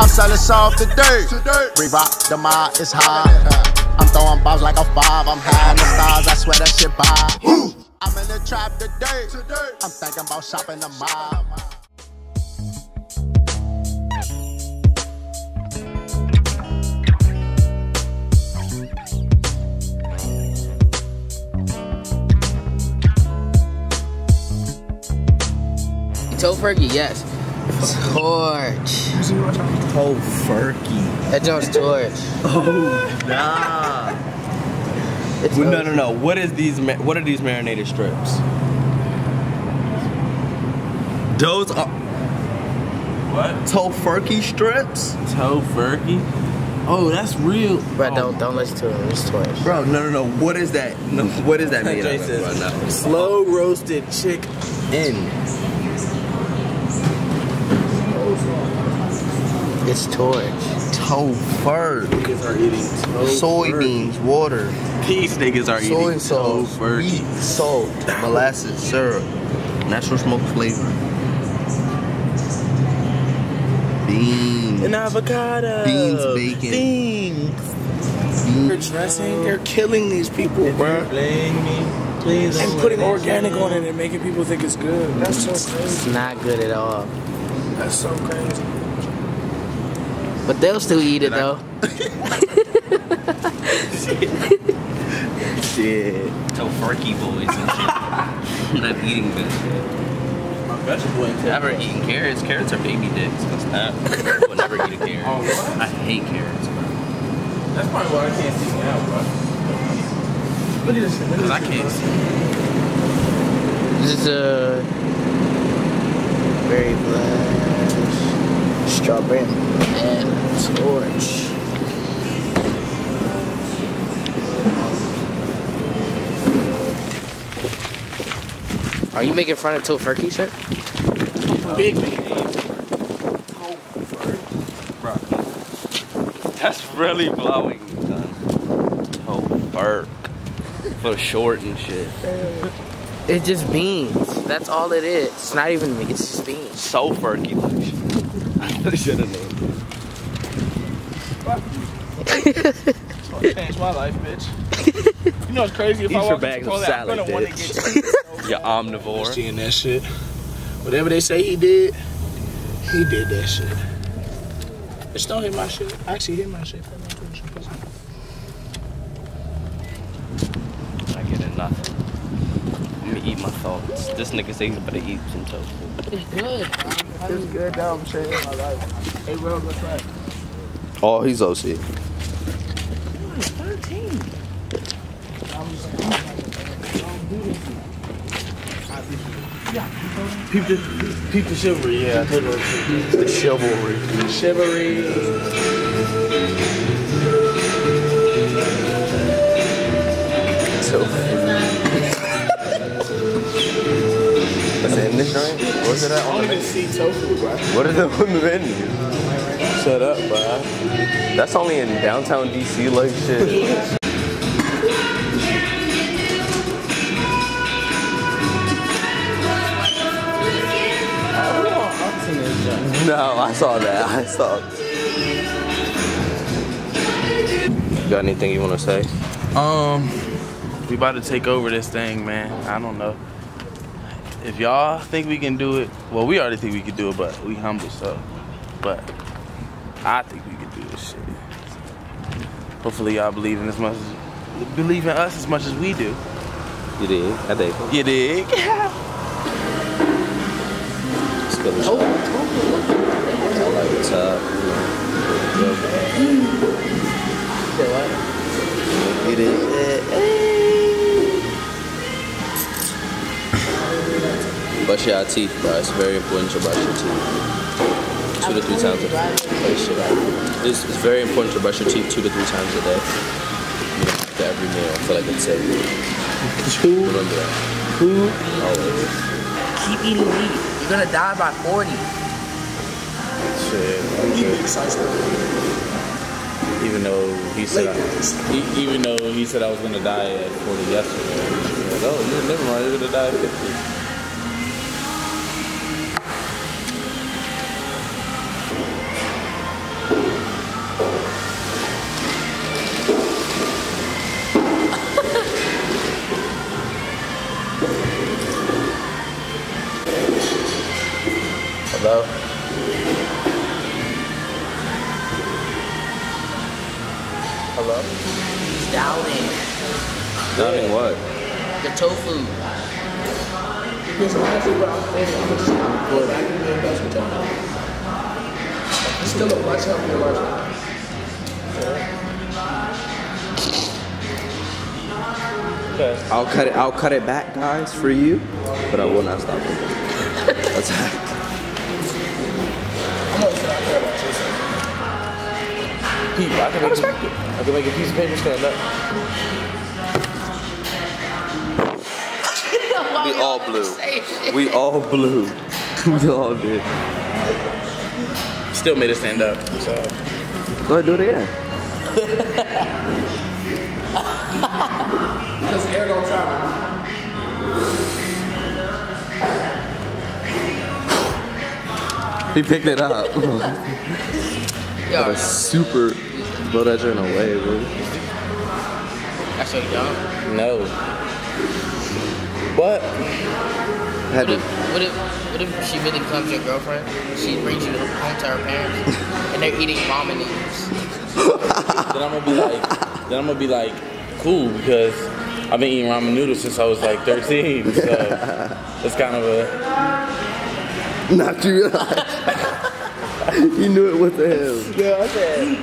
I'm selling soft today. Reebok, the mod is high. I'm throwing bobs like a five. I'm high in the stars. I swear that shit by. I'm in the trap today. I'm thinking about shopping the mob. Tofurky, yes. Torch. Tofurky. That joint's torch. Oh, nah. No. What are these marinated strips? Those are... What? Tofurky strips? Tofurky? Oh, that's real. Bro, don't listen to it. It's torch. Bro, no. What is that? No, what is that made of? No. Slow roasted chicken. It's torch. Tofurk. Niggas are eating soybeans, water. These niggas are eating soy sauce, wheat, salt, molasses, syrup, natural smoke flavor, beans, and avocado, bacon, beans. They're dressing. They're killing these people, bro. And putting organic on it and making people think it's good. That's so crazy. It's not good at all. That's so crazy. But they'll still eat it though. Shit. Tofurky boys and shit. I'm not eating this shit. My vegetable intake. Never eaten carrots. Carrots are baby dicks. I will never eat a carrot. Oh, what? I hate carrots, bro. That's probably why I can't see now, bro. Look at this shit. Because I can't see. This is a very black strawberry. And torch. Are you making fun of Tofurky, sir? Big Tofurk. That's really blowing, son. Tofurk. For short and shit. It's just beans. That's all it is. It's not even me. It's just beans. So Tofurky. I should have known. It's gonna change my life, bitch. You know it's crazy if I walk into the toilet, I'm gonna want to get you. You're omnivore. Seeing that shit. Whatever they say he did that shit. Bitch, don't hit my shit. I actually hit my shit. I'm not getting nothing. I'm gonna eat my thoughts. This nigga say he's better eat some toast. It's good. It's good now. I'm changing my life. Hey, bro, what's that? Oh, he's OC. 13. Peep the chivalry, yeah. The chivalry. Chivalry. So. Is it in this joint? Or is it on the menu? What is it on the menu? Shut up, bro. That's only in downtown DC, like shit. No, I saw that. I saw. You got anything you want to say? We about to take over this thing, man. I don't know. If y'all think we can do it, well, we already think we can do it, but we humble, so. But. I think we can do this shit. Hopefully y'all believe in us as much as we do. You dig? I dig. You dig? Let's go to the top. I like the top. Say what? You dig? Brush your teeth, bro. It's very important to brush your teeth. 2 to 3 times a day. It's very important to brush your teeth 2 to 3 times a day. After every meal, I feel like it's every meal. Remember that. Always. Keep eating meat. You're gonna die by 40. Shit. Even though he said I was gonna die at 40 yesterday. Like, oh, never mind. You're gonna die at 50. Hello? Hello? He's doubting. Doubting what? The tofu. This honestly what I'm thinking. I'm just bored. I can be in touch with y'all. It's still a watch out for your life. Okay. I'll cut it back, guys, for you, but I will not stop it. That's it. I can make a piece of paper stand up. We all blew. We all blew. We all did. Still made it stand up. So. Go ahead, do it again. Because air don't travel. He picked it up. Yeah, that was super blow that joint away, bro. That's so dumb. No. What? What if she really becomes your girlfriend? She brings you home to her parents, and they're eating ramen noodles. then I'm gonna be like, cool, because I've been eating ramen noodles since I was like 13. So it's kind of a not too much. You knew it with the him. Yeah, okay.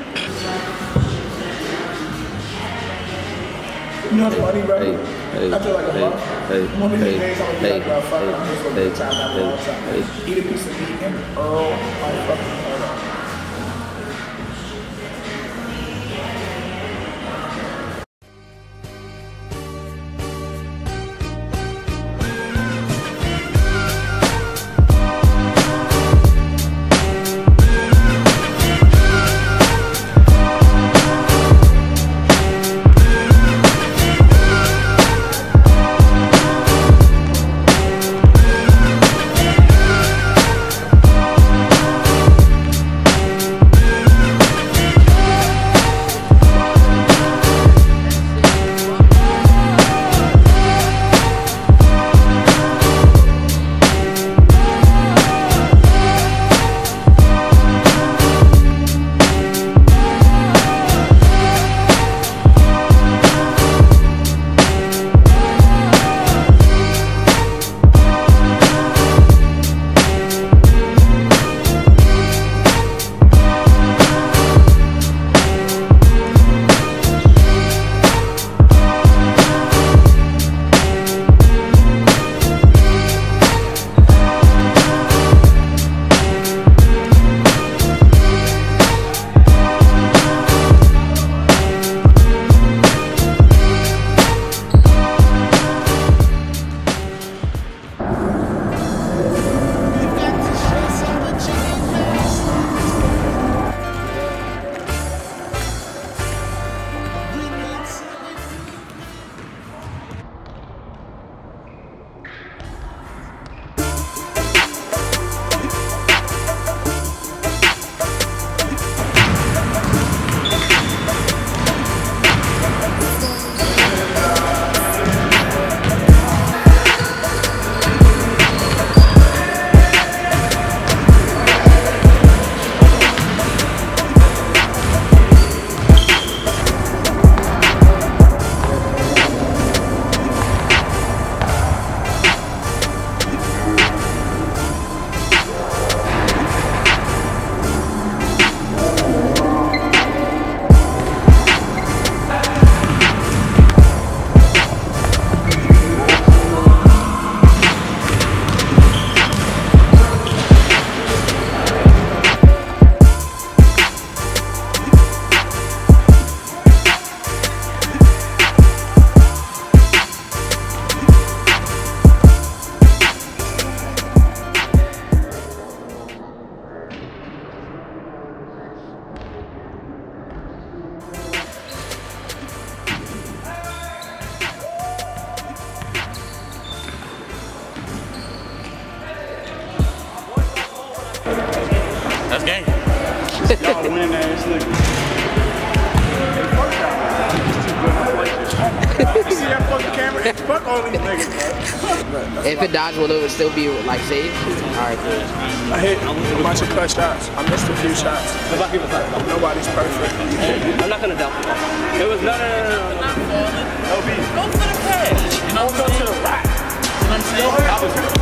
You know what's funny, bro? After like a month, eat a piece of meat and oh my If it dodged, will it still be like safe? Alright, cool. I hit a bunch of clutch shots. I missed a few shots. Nobody's perfect. I'm not gonna doubt it. It was no beat. Go for the catch. Don't go to the rack. You know what I'm saying?